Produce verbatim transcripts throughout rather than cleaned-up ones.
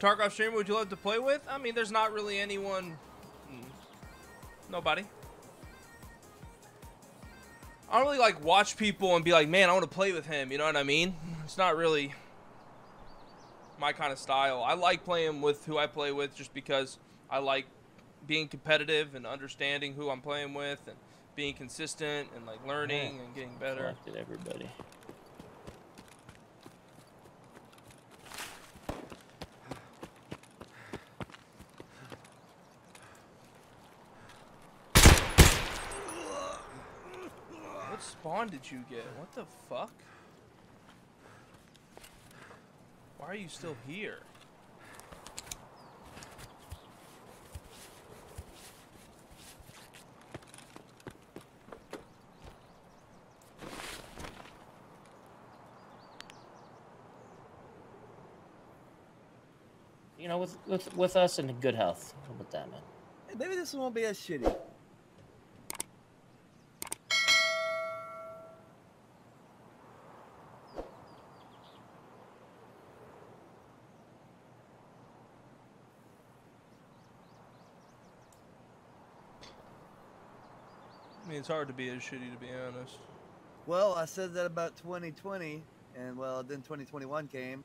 Tarkov streamer would you love to play with? I mean, there's not really anyone. Nobody. I don't really like watch people and be like, man, I want to play with him. You know what I mean? It's not really my kind of style. I like playing with who I play with just because I like being competitive and understanding who I'm playing with and being consistent and like learning yeah. and getting better. Look at everybody. What spawn did you get? What the fuck? Why are you still here? You know, with with with us in good health. How about that, man? Hey, maybe this one won't be as shitty. I mean, it's hard to be as shitty, to be honest. Well, I said that about twenty twenty, and well, then twenty twenty-one came.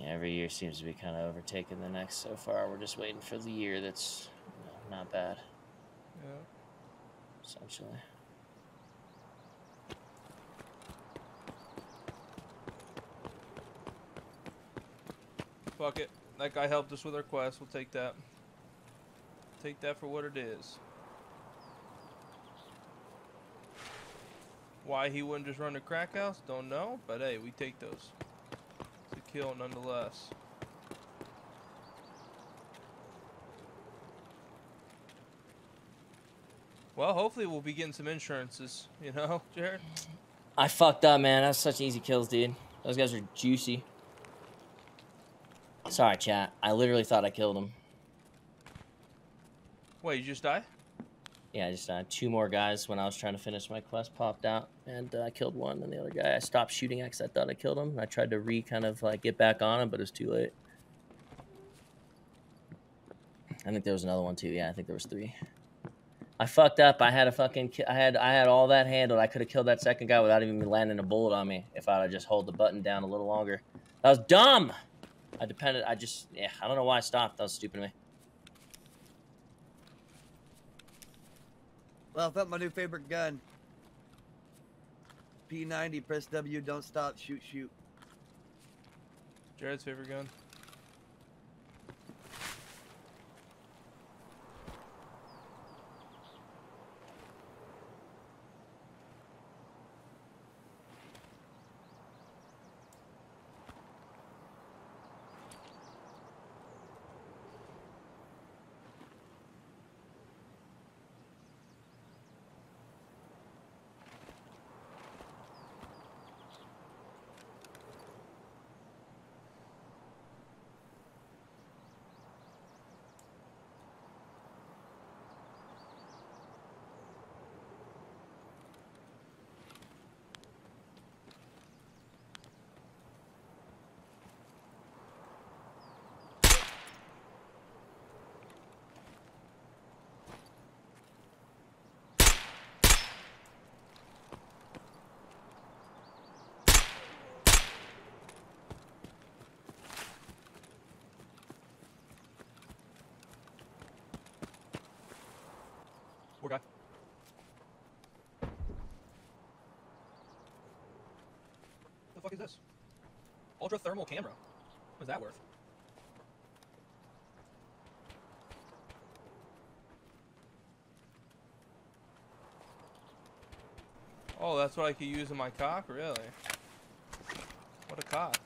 Yeah, every year seems to be kind of overtaking the next so far. We're just waiting for the year that's you know, not bad. Yeah. Essentially. Fuck it. That guy helped us with our quest. We'll take that. Take that for what it is. Why he wouldn't just run to crack house? Don't know, but hey, we take those. It's a kill nonetheless. Well, hopefully we'll be getting some insurances, you know, Jared? I fucked up, man. That's such easy kills, dude. Those guys are juicy. Sorry, chat. I literally thought I killed him. Wait, you just died? Yeah, just uh, two more guys when I was trying to finish my quest popped out, and I uh, killed one, and the other guy I stopped shooting because I thought I killed him. I tried to re kind of like get back on him, but it was too late. I think there was another one too. Yeah, I think there was three. I fucked up. I had a fucking I had I had all that handled. I could have killed that second guy without even landing a bullet on me if I'd have just hold the button down a little longer. That was dumb. I depended. I just yeah. I don't know why I stopped. That was stupid of me. Well, I found my new favorite gun. P ninety, press W, don't stop, shoot, shoot. Jared's favorite gun. What the fuck is this? Ultra thermal camera. What is that worth? Oh, that's what I could use in my cock? Really? What a cock.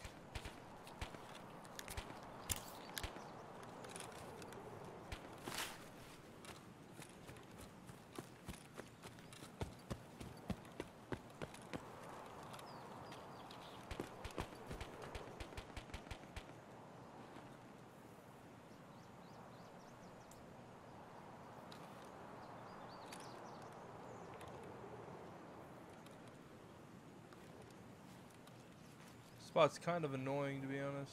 Spot's kind of annoying, to be honest.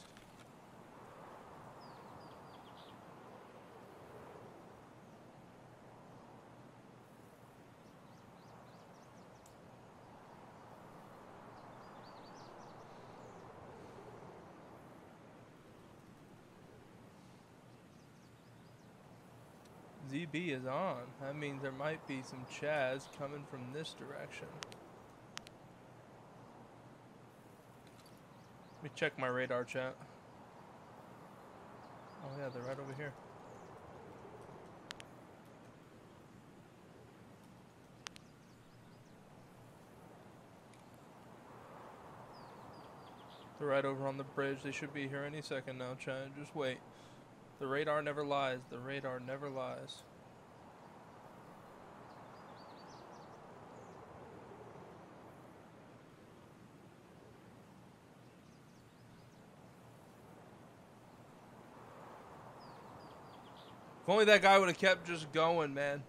Z B is on. That means there might be some Chads coming from this direction. Let me check my radar, chat. Oh yeah, they're right over here. They're right over on the bridge. They should be here any second now, Chad. Just wait. The radar never lies. The radar never lies. If only that guy would have kept just going, man.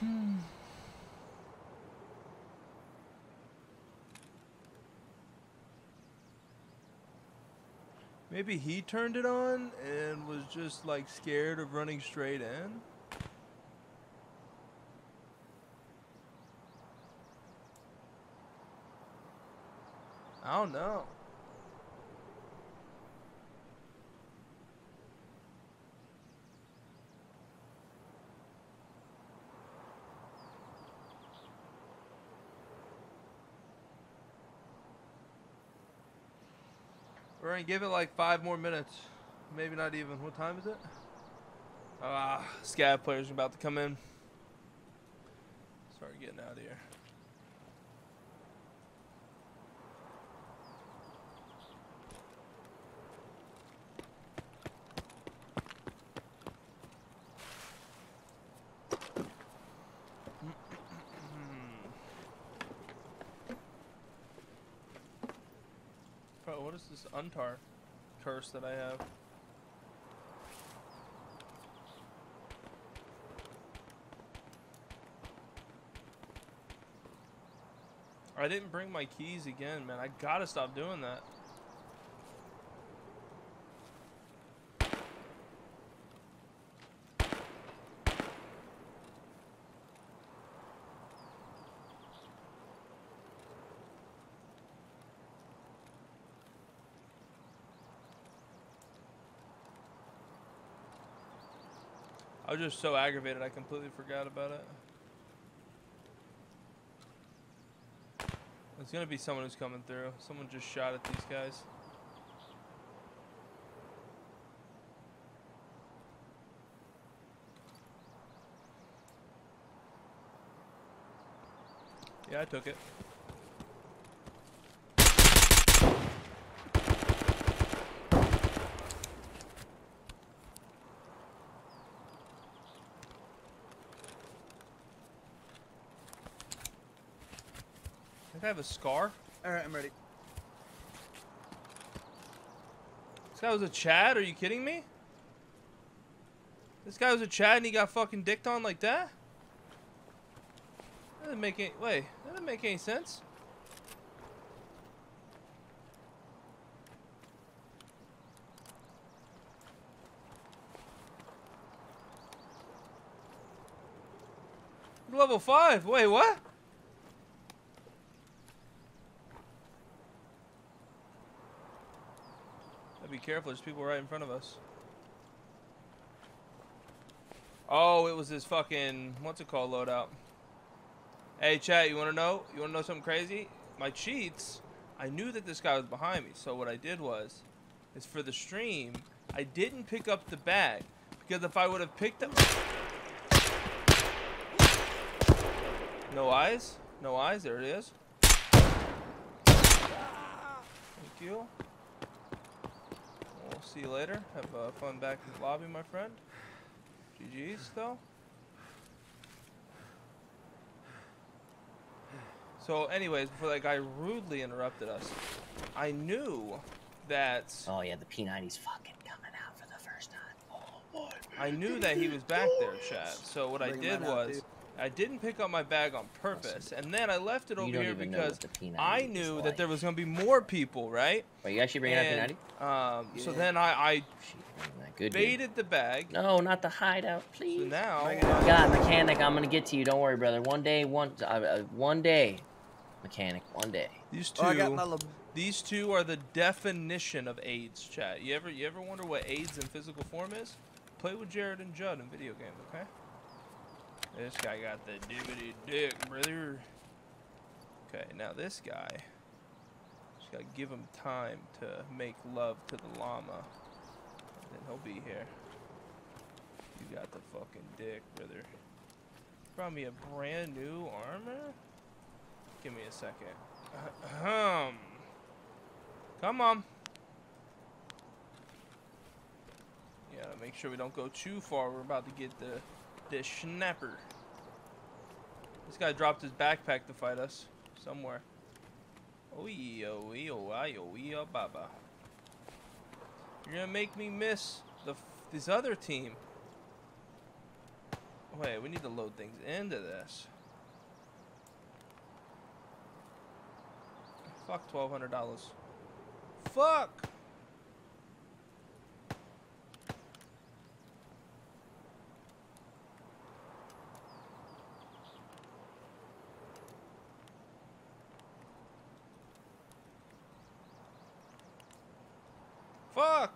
Hmm. Maybe he turned it on and was just like scared of running straight in. I don't know. We're gonna give it like five more minutes. Maybe not even. What time is it? Ah, scav players are about to come in. Start getting out of here. What is this untar curse that I have? I didn't bring my keys again, man. I gotta stop doing that. I was just so aggravated, I completely forgot about it. There's gonna be someone who's coming through. Someone just shot at these guys. Yeah, I took it. I have a scar. Alright, I'm ready. This guy was a Chad? Are you kidding me? This guy was a Chad and he got fucking dicked on like that? That didn't make any... Wait, that didn't make any sense. Level five. Wait, what? Be careful, there's people right in front of us. Oh, it was his fucking, what's it called, loadout. Hey, chat, you wanna know? You wanna know something crazy? My cheats, I knew that this guy was behind me, so what I did was, is for the stream, I didn't pick up the bag, because if I would have picked up... No eyes? No eyes, there it is. Thank you. See you later. Have uh, fun back in the lobby, my friend. G G's, though. So, anyways, before that guy rudely interrupted us, I knew that... Oh, yeah, the P ninety's fucking coming out for the first time. Oh, boy. I knew that he was back there, Chad. So, what I did was... I didn't pick up my bag on purpose, and then I left it over here because I knew that there was going to be more people, right? Wait, you actually bringing out P ninety? Um, yeah. So then I, I baited the bag. No, not the hideout, please. So now, oh God, mechanic, I'm going to get to you. Don't worry, brother. One day, one, uh, one day, mechanic, one day. These two. Oh, I got my These two are the definition of AIDS, chat. You ever you ever wonder what AIDS in physical form is? Play with Jared and Judd in video games, okay? This guy got the dibbity dick, brother. Okay, now this guy. Just gotta give him time to make love to the llama. And then he'll be here. You got the fucking dick, brother. Brought me a brand new armor? Give me a second. Ahem. Come on. Yeah, make sure we don't go too far. We're about to get the the schnapper. This guy dropped his backpack to fight us somewhere. Oh yeah, oh yeah, oh yeah, oh baba. You're gonna make me miss the f this other team. Wait, we need to load things into this. Fuck twelve hundred dollars. Fuck! Fuck!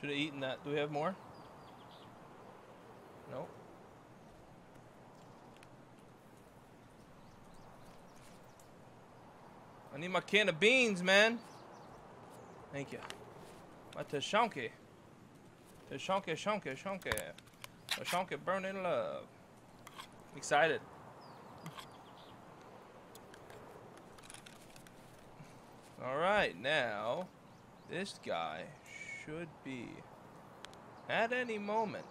Should have eaten that. Do we have more? Nope. I need my can of beans, man. Thank you. My Tashanke. Tashanke, Shanke, Shanke. Tashanke burning love. I'm excited. Alright, now this guy should be at any moment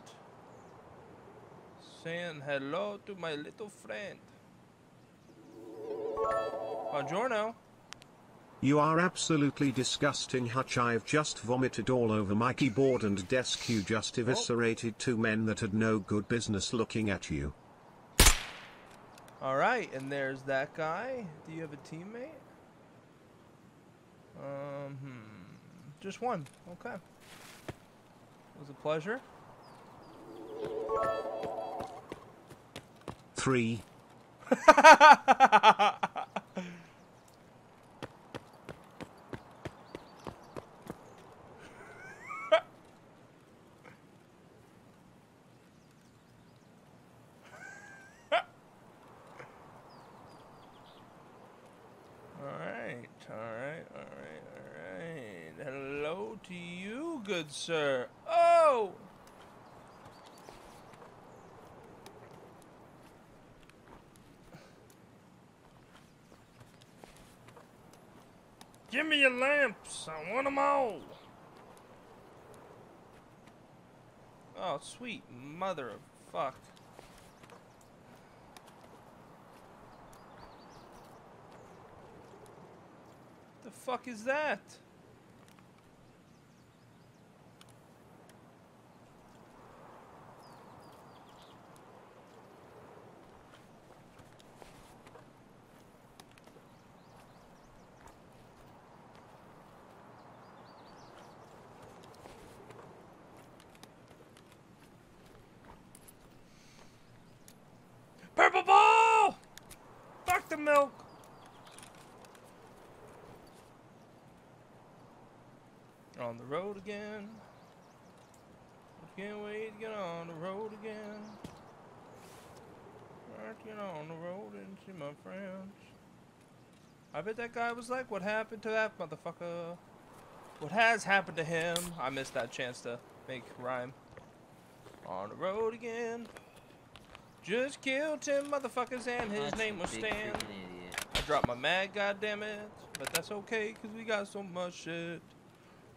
saying hello to my little friend. Buongiorno. You are absolutely disgusting, Hutch. I've just vomited all over my keyboard and desk. You just eviscerated oh. two men that had no good business looking at you. Alright, and there's that guy. Do you have a teammate? Um, hmm. Just one. Okay. It was a pleasure. Three. Sir, oh, give me your lamps. I want them all. Oh, sweet mother of fuck. The fuck is that? Milk. On the road again. I can't wait to get on the road again. I get on the road and see my friends. I bet that guy was like, what happened to that motherfucker? What has happened to him? I missed that chance to make rhyme. On the road again. Just killed ten motherfuckers and his that's name was Stan. I dropped my mag, goddammit. But that's okay, because we got so much shit.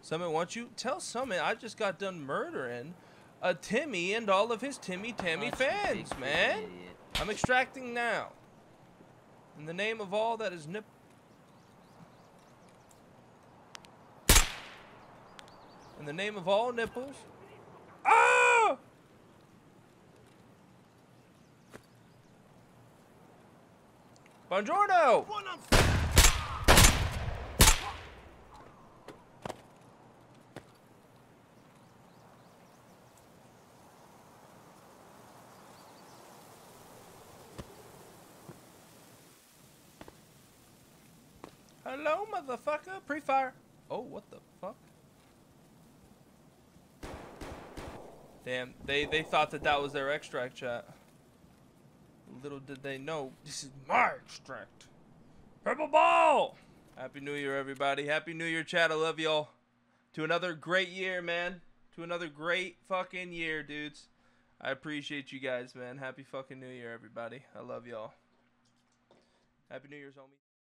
Summit, won't you? Tell Summit I just got done murdering a Timmy and all of his Timmy Tammy that's fans, man. Idiot. I'm extracting now. In the name of all that is nip. In the name of all nipples. Buongiorno! Hello, motherfucker. Pre-fire. Oh, what the fuck? Damn, they, they thought that that was their extract, chat. Little did they know, this is my extract. Purple ball! Happy New Year, everybody. Happy New Year, chat. I love y'all. To another great year, man. To another great fucking year, dudes. I appreciate you guys, man. Happy fucking New Year, everybody. I love y'all. Happy New Year's, homie.